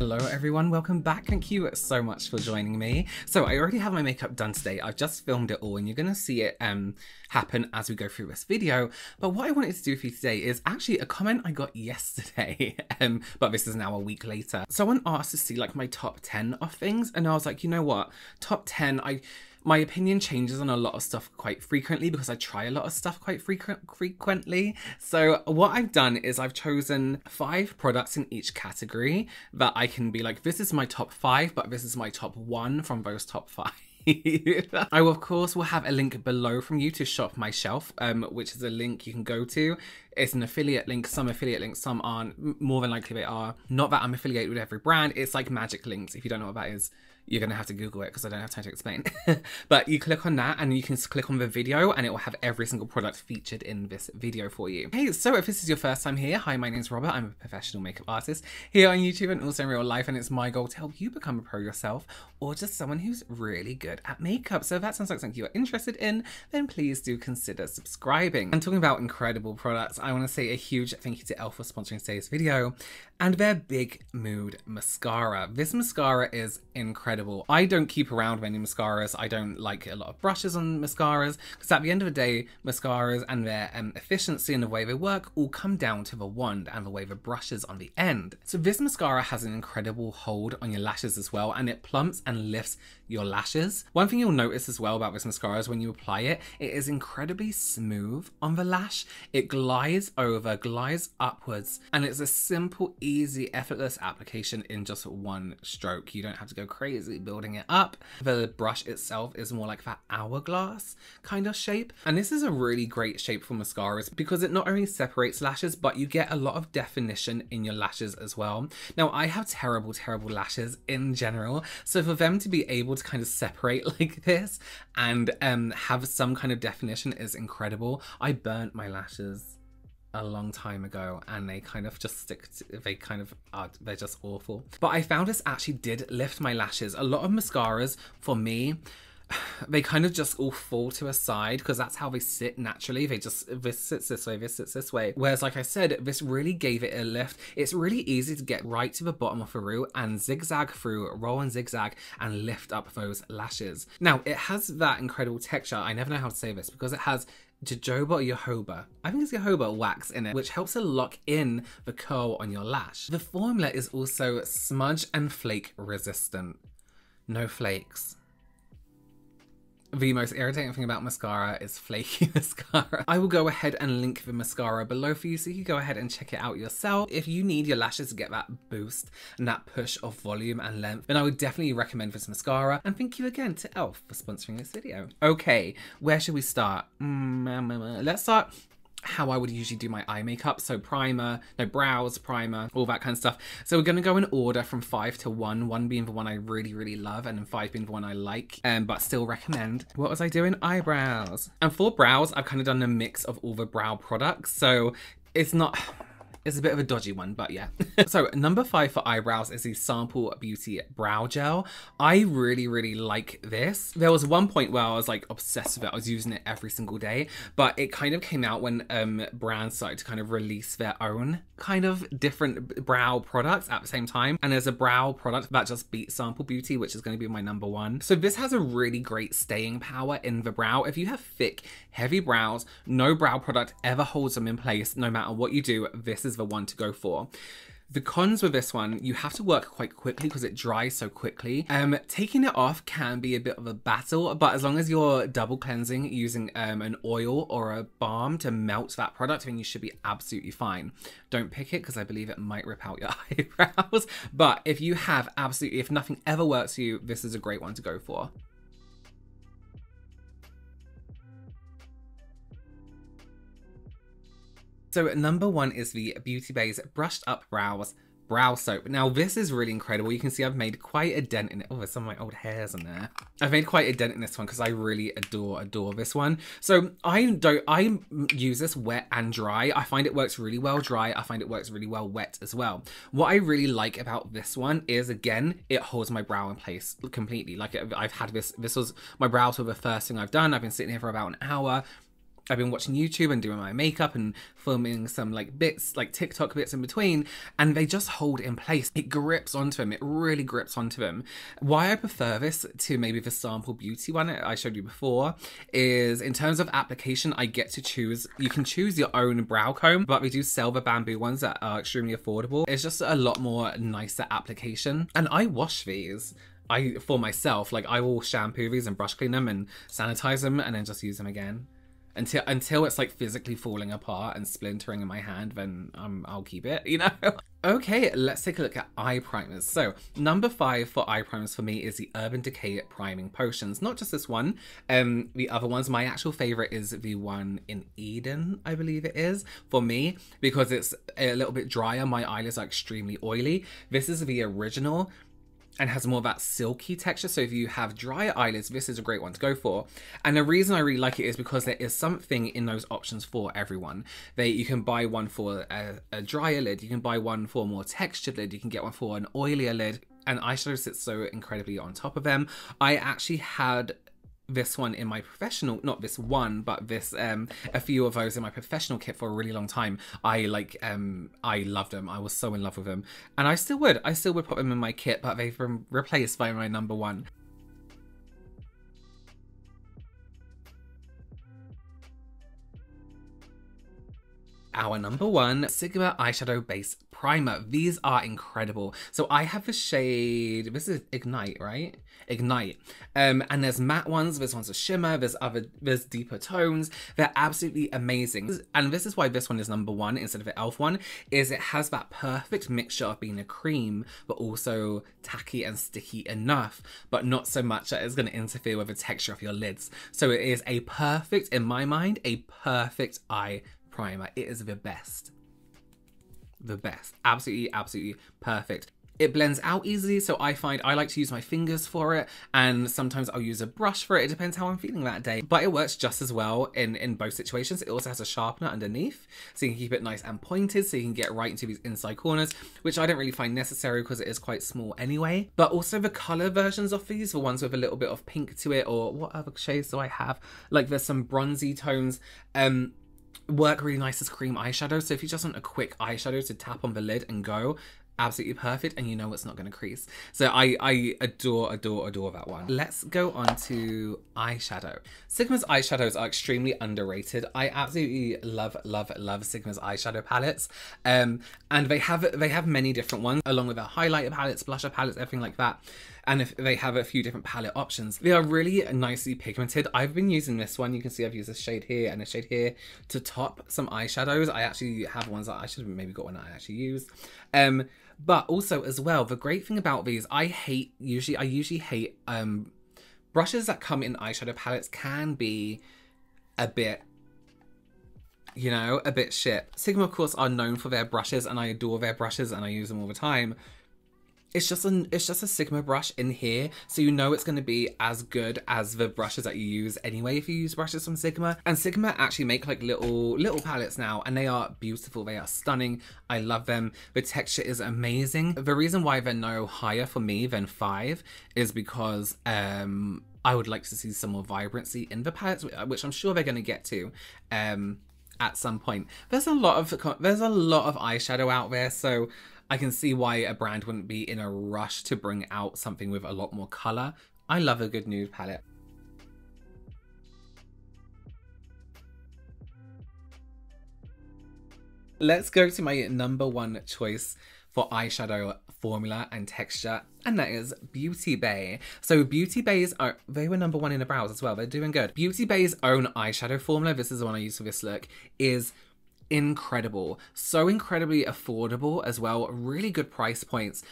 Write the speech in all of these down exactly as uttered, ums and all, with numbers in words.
Hello everyone, welcome back. Thank you so much for joining me. So I already have my makeup done today. I've just filmed it all and you're gonna see it um, happen as we go through this video. But what I wanted to do for you today is actually a comment I got yesterday, um, but this is now a week later. Someone asked to see like my top ten of things and I was like, you know what, top ten, I... my opinion changes on a lot of stuff quite frequently because I try a lot of stuff quite frequent frequently. So what I've done is I've chosen five products in each category that I can be like, this is my top five, but this is my top one from those top five. I will, of course will have a link below from you to shop my shelf, um, which is a link you can go to. It's an affiliate link, some affiliate links, some aren't, more than likely they are. Not that I'm affiliated with every brand, it's like magic links. If you don't know what that is, you're gonna have to Google it because I don't have time to explain. But you click on that and you can click on the video and it will have every single product featured in this video for you. Hey, so if this is your first time here, hi, my name's Robert. I'm a professional makeup artist here on YouTube and also in real life, and it's my goal to help you become a pro yourself or just someone who's really good at makeup. So if that sounds like something you're interested in, then please do consider subscribing. I'm talking about incredible products. I wanna say a huge thank you to e l f for sponsoring today's video and their Big Mood Mascara. This mascara is incredible. I don't keep around many mascaras. I don't like a lot of brushes on mascaras because at the end of the day, mascaras and their um, efficiency and the way they work all come down to the wand and the way the brush is on the end. So this mascara has an incredible hold on your lashes as well, and it plumps and lifts your lashes. One thing you'll notice as well about this mascara is when you apply it, it is incredibly smooth on the lash. It glides over, glides upwards, and it's a simple, easy, effortless application in just one stroke. You don't have to go crazy building it up. The brush itself is more like that hourglass kind of shape, and this is a really great shape for mascaras because it not only separates lashes, but you get a lot of definition in your lashes as well. Now I have terrible terrible lashes in general, so for them to be able to kind of separate like this and um, have some kind of definition is incredible. I burnt my lashes a long time ago and they kind of just stick to, they kind of are, they're just awful. But I found this actually did lift my lashes. A lot of mascaras for me, they kind of just all fall to a side because that's how they sit naturally. They just, this sits this way, this sits this way. Whereas like I said, this really gave it a lift. It's really easy to get right to the bottom of the root and zigzag through, roll and zigzag and lift up those lashes. Now it has that incredible texture. I never know how to say this because it has jojoba or jojoba, I think it's jojoba wax in it, which helps to lock in the curl on your lash. The formula is also smudge and flake resistant. No flakes. The most irritating thing about mascara is flaky mascara. I will go ahead and link the mascara below for you so you can go ahead and check it out yourself. If you need your lashes to get that boost and that push of volume and length, then I would definitely recommend this mascara. And thank you again to e l f for sponsoring this video. Okay, where should we start? Mm-hmm. Let's start how I would usually do my eye makeup. So primer, no brows, primer, all that kind of stuff. So we're gonna go in order from five to one, one being the one I really, really love and then five being the one I like, um, but still recommend. What was I doing? Eyebrows. And for brows, I've kind of done a mix of all the brow products. So it's not, it's a bit of a dodgy one, but yeah. So number five for eyebrows is the Sample Beauty Brow Gel. I really, really like this. There was one point where I was like obsessed with it. I was using it every single day, but it kind of came out when um, brands started to kind of release their own kind of different brow products at the same time. And there's a brow product that just beats Sample Beauty, which is gonna be my number one. So this has a really great staying power in the brow. If you have thick, heavy brows, no brow product ever holds them in place. No matter what you do, this is the one to go for. The cons with this one, you have to work quite quickly because it dries so quickly. Um, taking it off can be a bit of a battle, but as long as you're double cleansing using um, an oil or a balm to melt that product, then you should be absolutely fine. Don't pick it because I believe it might rip out your eyebrows. But if you have absolutely, if nothing ever works for you, this is a great one to go for. So number one is the Beauty Bay's Brushed Up Brows Brow Soap. Now this is really incredible. You can see I've made quite a dent in it. Oh, there's some of my old hairs in there. I've made quite a dent in this one because I really adore, adore this one. So I don't, I use this wet and dry. I find it works really well dry. I find it works really well wet as well. What I really like about this one is, again, it holds my brow in place completely. Like I've had this, this was, my brows were the first thing I've done. I've been sitting here for about an hour. I've been watching YouTube and doing my makeup and filming some like bits, like TikTok bits in between, and they just hold in place. It grips onto them. It really grips onto them. Why I prefer this to maybe the Sample Beauty one I showed you before is in terms of application, I get to choose. You can choose your own brow comb, but we do sell the bamboo ones that are extremely affordable. It's just a lot more nicer application. And I wash these. I, for myself, like I will shampoo these and brush clean them and sanitize them and then just use them again. Until until it's like physically falling apart and splintering in my hand, then um, I'll keep it, you know? Okay, let's take a look at eye primers. So number five for eye primers for me is the Urban Decay Priming Potions. Not just this one, um, the other ones. My actual favorite is the one in Eden, I believe it is, for me, because it's a little bit drier. My eyelids are extremely oily. This is the original and has more of that silky texture. So if you have drier eyelids, this is a great one to go for. And the reason I really like it is because there is something in those options for everyone. They, you can buy one for a, a drier lid, you can buy one for a more textured lid, you can get one for an oilier lid, and eyeshadow sits so incredibly on top of them. I actually had this one in my professional, not this one, but this, um, a few of those in my professional kit for a really long time. I like, um, I loved them. I was so in love with them. And I still would, I still would put them in my kit, but they've been replaced by my number one. Our number one, Sigma Eyeshadow Base Primer. These are incredible. So I have the shade, this is Ignite, right? Ignite. Um, and there's matte ones, there's ones with shimmer, there's other, there's deeper tones. They're absolutely amazing. And this is why this one is number one instead of the e l f one, is it has that perfect mixture of being a cream, but also tacky and sticky enough, but not so much that it's gonna interfere with the texture of your lids. So it is a perfect, in my mind, a perfect eye primer. It is the best, the best, absolutely, absolutely perfect. It blends out easily, so I find I like to use my fingers for it, and sometimes I'll use a brush for it. It depends how I'm feeling that day, but it works just as well in, in both situations. It also has a sharpener underneath, so you can keep it nice and pointed, so you can get right into these inside corners, which I don't really find necessary because it is quite small anyway. But also the colour versions of these, the ones with a little bit of pink to it, or what other shades do I have? Like there's some bronzy tones, um, work really nice as cream eyeshadow. So if you just want a quick eyeshadow to tap on the lid and go, absolutely perfect, and you know it's not going to crease. So I, I adore, adore, adore that one. Let's go on to eyeshadow. Sigma's eyeshadows are extremely underrated. I absolutely love, love, love Sigma's eyeshadow palettes. Um, and they have, they have many different ones, along with their highlighter palettes, blusher palettes, everything like that. And if they have a few different palette options. They are really nicely pigmented. I've been using this one. You can see I've used a shade here and a shade here to top some eyeshadows. I actually have ones that I should have maybe got one that I actually use. Um, but also as well, the great thing about these, I hate usually, I usually hate um, brushes that come in eyeshadow palettes can be a bit, you know, a bit shit. Sigma, of course, are known for their brushes, and I adore their brushes and I use them all the time. It's just, an, it's just a Sigma brush in here, so you know it's going to be as good as the brushes that you use anyway if you use brushes from Sigma. And Sigma actually make like little little palettes now, and they are beautiful, they are stunning, I love them. The texture is amazing. The reason why they're no higher for me than five is because um, I would like to see some more vibrancy in the palettes, which I'm sure they're going to get to. Um, at some point. There's a lot of there's a lot of eyeshadow out there, so I can see why a brand wouldn't be in a rush to bring out something with a lot more color. I love a good nude palette. Let's go to my number one choice for eyeshadow formula and texture, and that is Beauty Bay. So Beauty Bay's, are, they were number one in the brows as well, they're doing good. Beauty Bay's own eyeshadow formula, this is the one I use for this look, is incredible. So incredibly affordable as well, really good price points.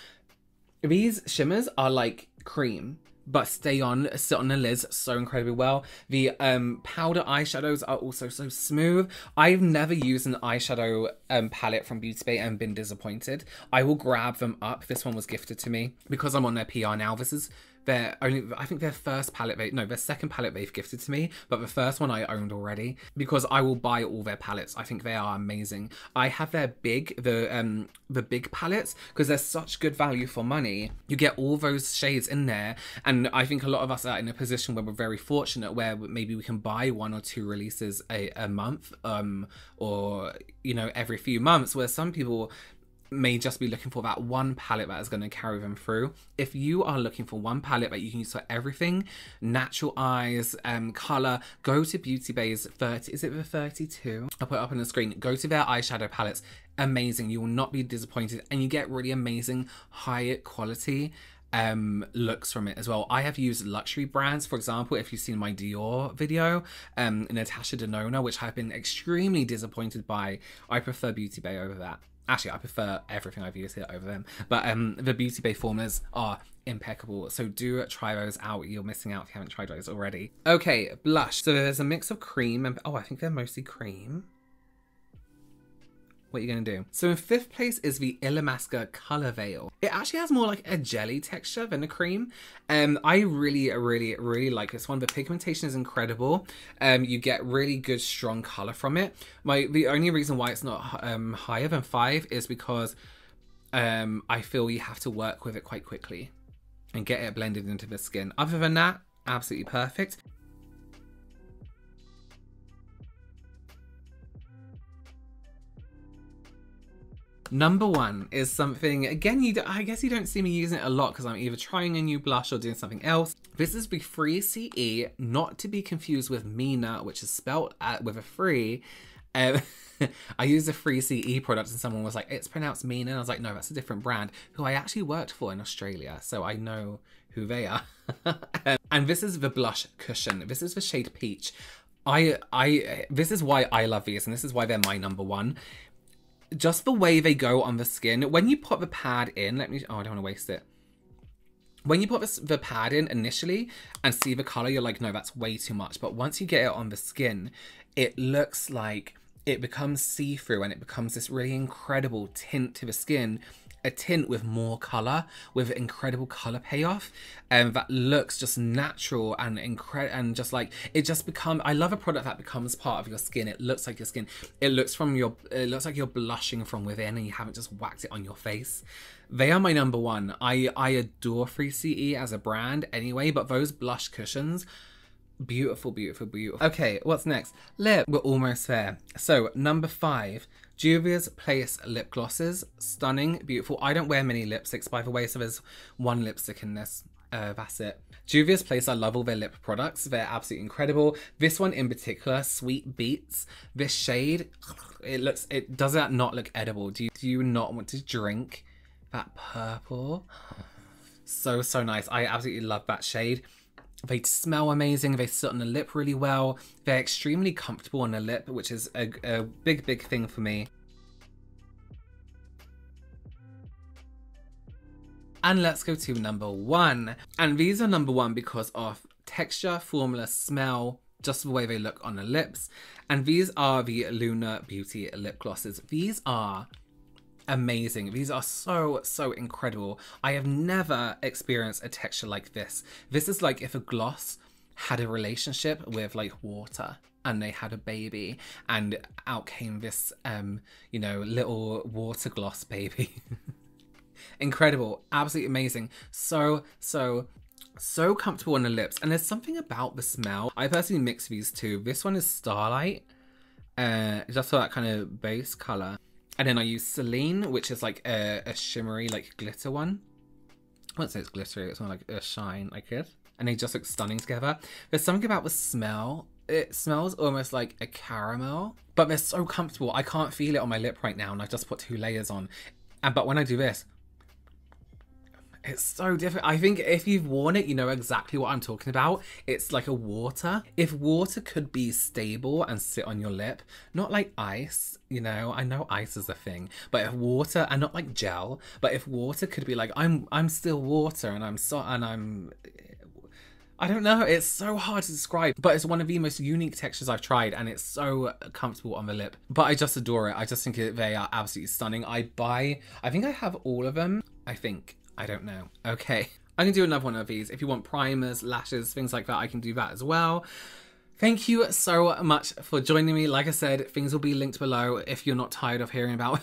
These shimmers are like cream, but stay on, sit on the lids so incredibly well. The um, powder eyeshadows are also so smooth. I've never used an eyeshadow um, palette from Beauty Bay and been disappointed. I will grab them up. This one was gifted to me because I'm on their P R now. This is their only, I think their first palette, they, no, their second palette they've gifted to me, but the first one I owned already, because I will buy all their palettes. I think they are amazing. I have their big, the um, the big palettes, because they're such good value for money. You get all those shades in there, and I think a lot of us are in a position where we're very fortunate, where maybe we can buy one or two releases a, a month, um, or, you know, every few months, where some people may just be looking for that one palette that is going to carry them through. If you are looking for one palette that you can use for everything, natural eyes, um, colour, go to Beauty Bay's thirty, is it the thirty-two? I'll put it up on the screen. Go to their eyeshadow palettes. Amazing. You will not be disappointed, and you get really amazing, high quality um looks from it as well. I have used luxury brands, for example, if you've seen my Dior video, um Natasha Denona, which I've been extremely disappointed by. I prefer Beauty Bay over that. Actually, I prefer everything I've used here over them. But um, the Beauty Bay formulas are impeccable, so do try those out. You're missing out if you haven't tried those already. Okay, blush. So there's a mix of cream and... oh, I think they're mostly cream. What are you going to do? So in fifth place is the Illamasqua Color Veil. It actually has more like a jelly texture than a cream. Um, I really, really, really like this one. The pigmentation is incredible. Um, you get really good, strong color from it. My The only reason why it's not um, higher than five is because um, I feel you have to work with it quite quickly and get it blended into the skin. Other than that, absolutely perfect. Number one is something, again, you do, I guess you don't see me using it a lot because I'm either trying a new blush or doing something else. This is the three C E, not to be confused with Mina, which is spelt at, with a three. Um, I used a three C E product and someone was like, it's pronounced Mina. And I was like, no, that's a different brand who I actually worked for in Australia. So I know who they are. And this is the blush cushion. This is the shade Peach. I, I, this is why I love these, and this is why they're my number one. Just the way they go on the skin. When you put the pad in, let me, oh, I don't want to waste it. When you put this, the pad in initially and see the color, you're like, no, that's way too much. But once you get it on the skin, it looks like it becomes see-through and it becomes this really incredible tint to the skin. A tint with more color, with incredible color payoff, and um, that looks just natural and incredible, and just like it just become. I love a product that becomes part of your skin. It looks like your skin. It looks from your. It looks like you're blushing from within, and you haven't just whacked it on your face. They are my number one. I I adore three C E as a brand anyway, but those blush cushions. Beautiful, beautiful, beautiful. Okay, what's next? Lip. We're almost there. So number five, Juvia's Place lip glosses. Stunning, beautiful. I don't wear many lipsticks, by the way, so there's one lipstick in this. Uh, that's it. Juvia's Place, I love all their lip products. They're absolutely incredible. This one in particular, Sweet Beats. This shade, it looks, it does that not look edible? Do you, do you not want to drink that purple? So, so nice. I absolutely love that shade. They smell amazing, they sit on the lip really well, they're extremely comfortable on the lip, which is a, a big, big thing for me. And let's go to number one. And these are number one because of texture, formula, smell, just the way they look on the lips. And these are the Lunar Beauty lip glosses. These are amazing. These are so, so incredible. I have never experienced a texture like this. This is like if a gloss had a relationship with like water and they had a baby and out came this, um, you know, little water gloss baby. Incredible. Absolutely amazing. So, so, so comfortable on the lips. And there's something about the smell. I personally mix these two. This one is Starlight, uh, just for that kind of base color. And then I use Celine, which is like a, a shimmery, like glitter one. I wouldn't say it's glittery, it's more like a shine, like it. And they just look stunning together. There's something about the smell. It smells almost like a caramel, but they're so comfortable. I can't feel it on my lip right now, and I just put two layers on. And but when I do this, it's so different. I think if you've worn it, you know exactly what I'm talking about. It's like a water. If water could be stable and sit on your lip, not like ice, you know, I know ice is a thing, but if water, and not like gel, but if water could be like, I'm I'm still water and I'm so, and I'm, I don't know, it's so hard to describe, but it's one of the most unique textures I've tried, and it's so comfortable on the lip. But I just adore it. I just think they are absolutely stunning. I buy, I think I have all of them, I think. I don't know. Okay, I can do another one of these. If you want primers, lashes, things like that, I can do that as well. Thank you so much for joining me. Like I said, things will be linked below if you're not tired of hearing about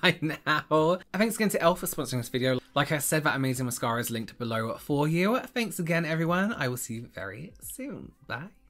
by now. And thanks again to e l f for sponsoring this video. Like I said, that amazing mascara is linked below for you. Thanks again, everyone. I will see you very soon. Bye.